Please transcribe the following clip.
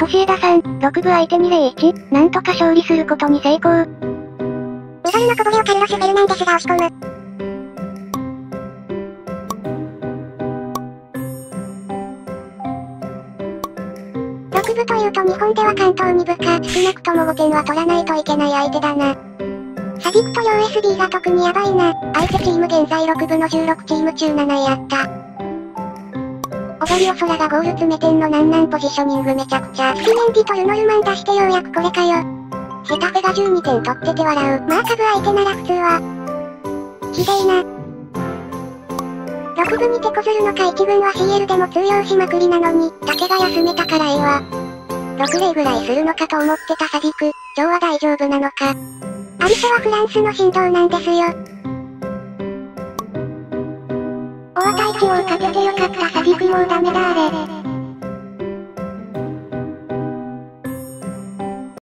ソシエダさん、6部相手に0-1、なんとか勝利することに成功。緑の小ボレをカルロス・フェルナンデスが押し込む。6部というと日本では関東2部か、少なくとも5点は取らないといけない相手だな。サジクと USB が特にヤバいな。相手チーム現在6部の16チーム中7位あった。踊りお空がゴール詰めてんのなんなんポジショニングめちゃくちゃ。スピメンディとルノルマン出してようやくこれかよ。ヘタフェが12点取ってて笑う。まあ株相手なら普通は。ひでえな。6部に手こずるのか1軍は CL でも通用しまくりなのに、竹が休めたからええわ。6例ぐらいするのかと思ってたサディク、今日は大丈夫なのか。アリシャはフランスの神童なんですよ。お渡しをかけてよかったサディクもうダメだあれ。